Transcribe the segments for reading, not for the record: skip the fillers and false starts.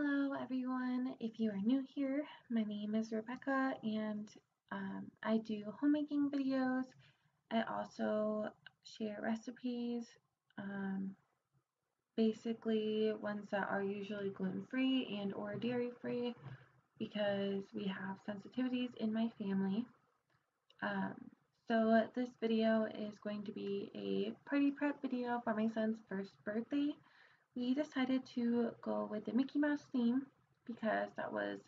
Hello everyone, if you are new here, my name is Rebecca and I do homemaking videos. I also share recipes, basically ones that are usually gluten-free and or dairy-free because we have sensitivities in my family. So this video is going to be a party prep video for my son's first birthday. We decided to go with the Mickey Mouse theme because that was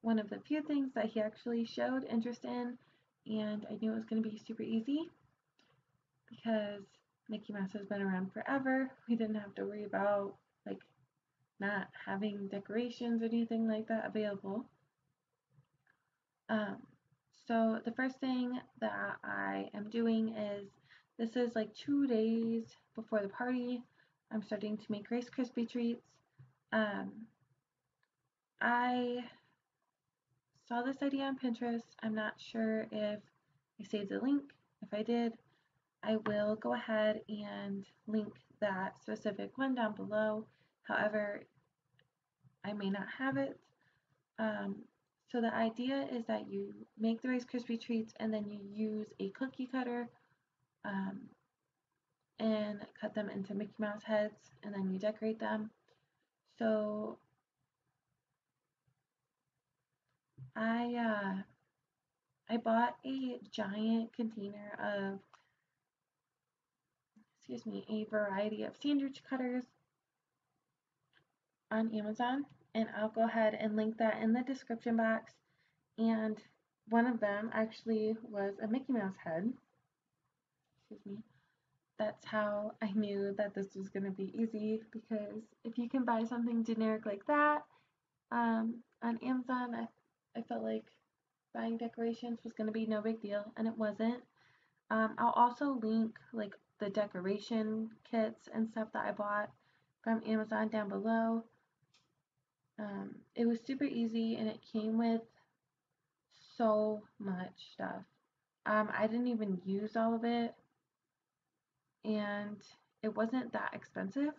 one of the few things that he actually showed interest in, and I knew it was going to be super easy because Mickey Mouse has been around forever. We didn't have to worry about like not having decorations or anything like that available. So the first thing that I am doing is, this is like 2 days before the party, I'm starting to make Rice Krispie treats. I saw this idea on Pinterest. I'm not sure if I saved the link. If I did, I will go ahead and link that specific one down below. However, I may not have it. So the idea is that you make the Rice Krispie treats and then you use a cookie cutter and cut them into Mickey Mouse heads, and then you decorate them. So I bought a giant container of, a variety of sandwich cutters on Amazon, and I'll go ahead and link that in the description box. And one of them actually was a Mickey Mouse head. That's how I knew that this was going to be easy, because if you can buy something generic like that on Amazon, I felt like buying decorations was going to be no big deal, and it wasn't. I'll also link like the decoration kits and stuff that I bought from Amazon down below. It was super easy and it came with so much stuff. I didn't even use all of it. And it wasn't that expensive.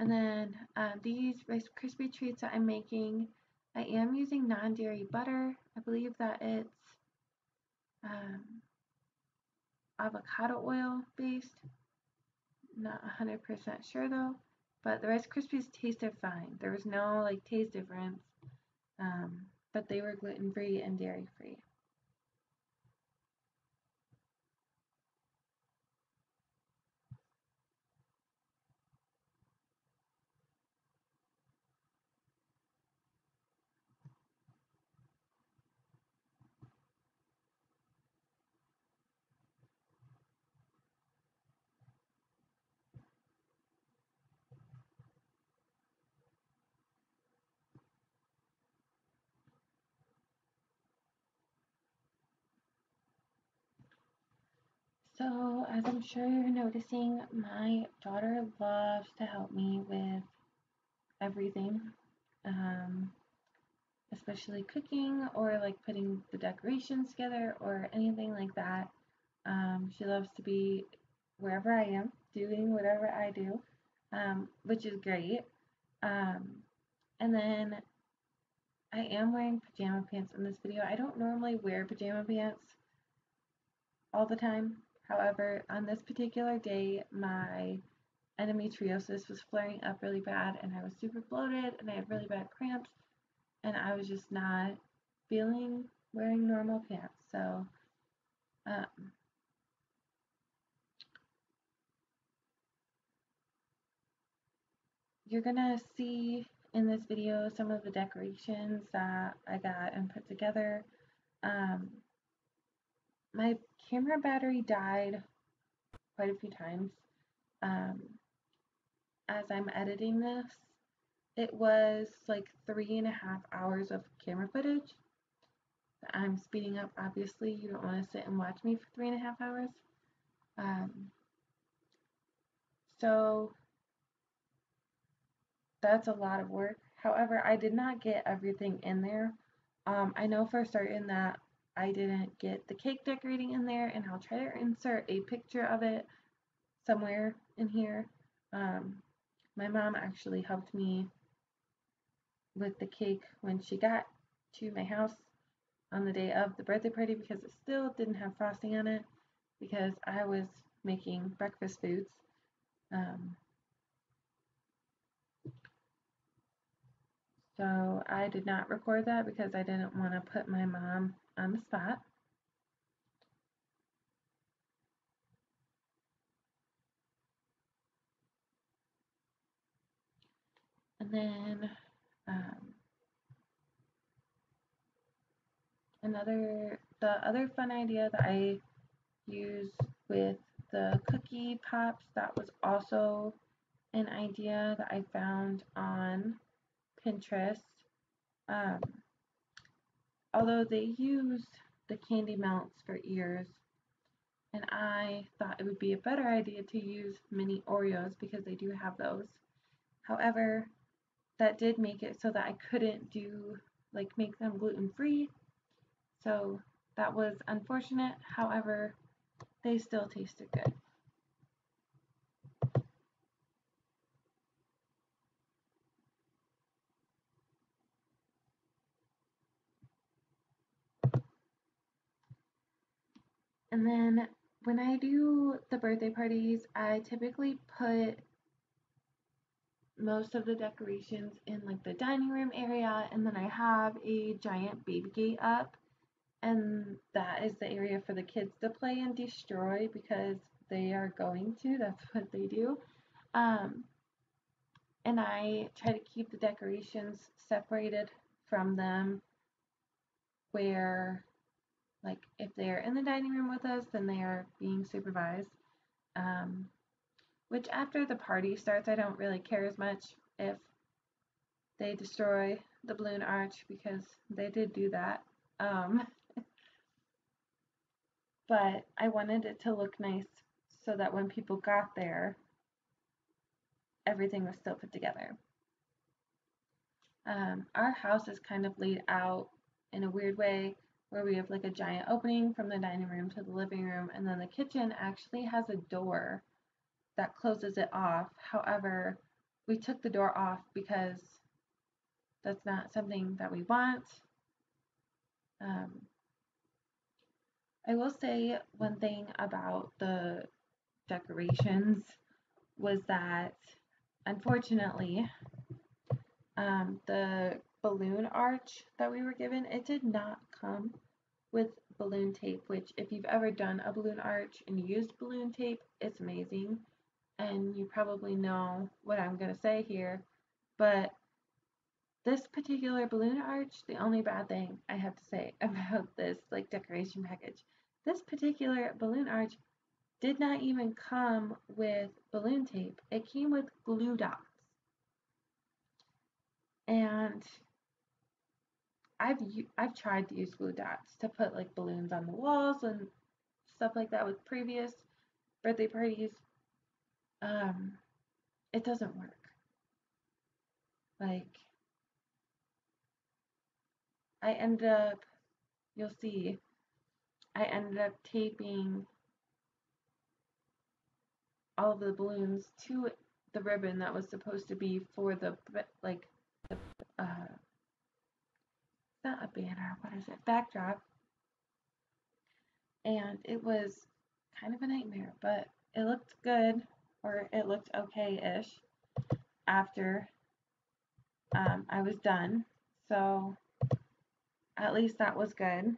And then these Rice Krispie treats that I'm making, I am using non-dairy butter. I believe that it's avocado oil based. Not 100% sure though, but the Rice Krispies tasted fine. There was no like taste difference, but they were gluten-free and dairy-free. So, as I'm sure you're noticing, my daughter loves to help me with everything, especially cooking or like putting the decorations together or anything like that. She loves to be wherever I am, doing whatever I do, which is great. And then I am wearing pajama pants in this video. I don't normally wear pajama pants all the time. However, on this particular day, my endometriosis was flaring up really bad, and I was super bloated, and I had really bad cramps, and I was just not feeling wearing normal pants. So, you're gonna see in this video some of the decorations that I got and put together. My camera battery died quite a few times as I'm editing this. It was like 3.5 hours of camera footage. I'm speeding up, obviously. You don't want to sit and watch me for 3.5 hours. So that's a lot of work. However, I did not get everything in there. I know for certain that I didn't get the cake decorating in there, and I'll try to insert a picture of it somewhere in here. My mom actually helped me with the cake when she got to my house on the day of the birthday party, because it still didn't have frosting on it because I was making breakfast foods. So I did not record that because I didn't want to put my mom on the spot. And then the other fun idea that I used with the cookie pops, that was also an idea that I found on Pinterest. Although they use the candy melts for ears, and I thought it would be a better idea to use mini Oreos because they do have those. However, that did make it so that I couldn't do, like, make them gluten-free. So that was unfortunate. However, they still tasted good. And then when I do the birthday parties, I typically put most of the decorations in, like, the dining room area, and then I have a giant baby gate up, and that is the area for the kids to play and destroy because they are going to. That's what they do. And I try to keep the decorations separated from them, where, like, if they are in the dining room with us, then they are being supervised. Which after the party starts, I don't really care as much if they destroy the balloon arch, because they did do that. But I wanted it to look nice so that when people got there, everything was still put together. Our house is kind of laid out in a weird way where we have, like, a giant opening from the dining room to the living room, and then the kitchen actually has a door that closes it off. However, we took the door off because that's not something that we want. I will say one thing about the decorations was that, unfortunately, the balloon arch that we were given, it did not come with balloon tape, which, if you've ever done a balloon arch and used balloon tape, it's amazing. And you probably know what I'm going to say here, but this particular balloon arch, the only bad thing I have to say about this, like, decoration package, this particular balloon arch did not even come with balloon tape. It came with glue dots. And I've tried to use glue dots to put, like, balloons on the walls and stuff like that with previous birthday parties. It doesn't work. Like, I ended up taping all of the balloons to the ribbon that was supposed to be for the, like, not a banner, what is it, backdrop, and it was kind of a nightmare, but it looked good. Or it looked okay-ish after I was done, so at least that was good.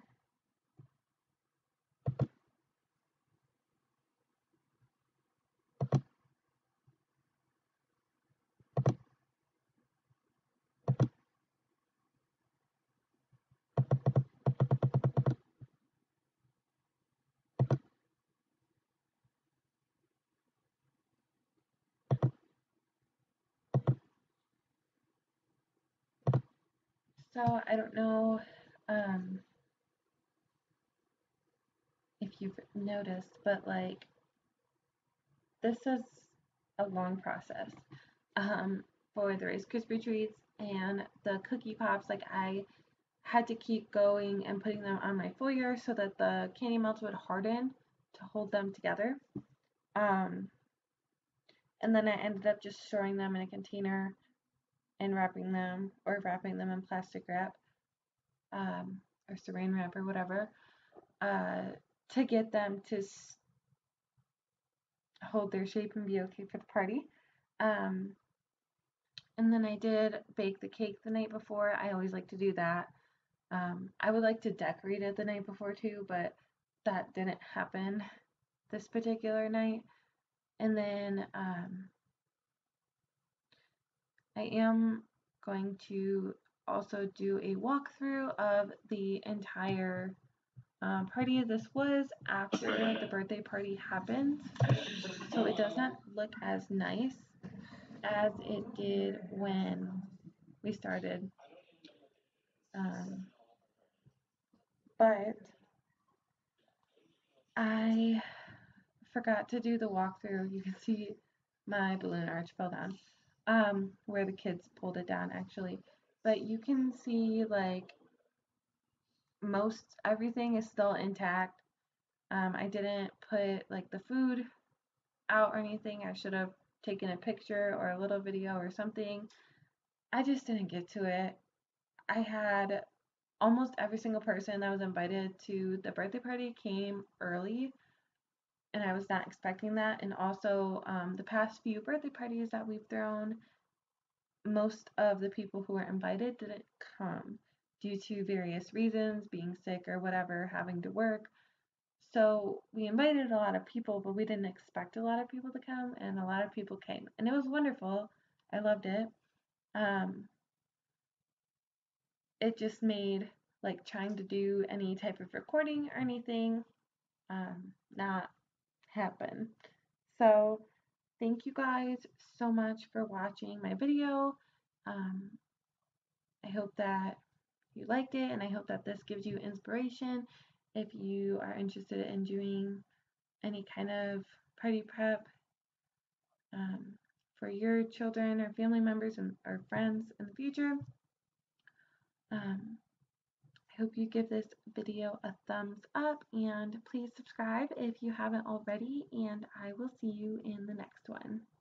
So I don't know if you've noticed, but, like, this is a long process for the Rice Krispie treats and the cookie pops. Like, I had to keep going and putting them on my foyer so that the candy melts would harden to hold them together. And then I ended up just storing them in a container and wrapping them, or in plastic wrap or saran wrap or whatever, to get them to hold their shape and be okay for the party. And then I did bake the cake the night before. I always like to do that. I would like to decorate it the night before too, but that didn't happen this particular night. And then I am going to also do a walkthrough of the entire party. This was after the birthday party happened, so it does not look as nice as it did when we started. But I forgot to do the walkthrough. You can see my balloon arch fell down, where the kids pulled it down actually. But you can see like most everything is still intact. I didn't put like the food out or anything. I should have taken a picture or a little video or something. I just didn't get to it. I had almost every single person that was invited to the birthday party came early, and I was not expecting that. And also the past few birthday parties that we've thrown, most of the people who were invited didn't come due to various reasons, being sick or whatever, having to work. So we invited a lot of people, but we didn't expect a lot of people to come, and a lot of people came. And it was wonderful. I loved it. It just made like trying to do any type of recording or anything not happen. So thank you guys so much for watching my video. I hope that you liked it, and I hope that this gives you inspiration if you are interested in doing any kind of party prep for your children or family members and or friends in the future. I hope you give this video a thumbs up, and please subscribe if you haven't already, and I will see you in the next one.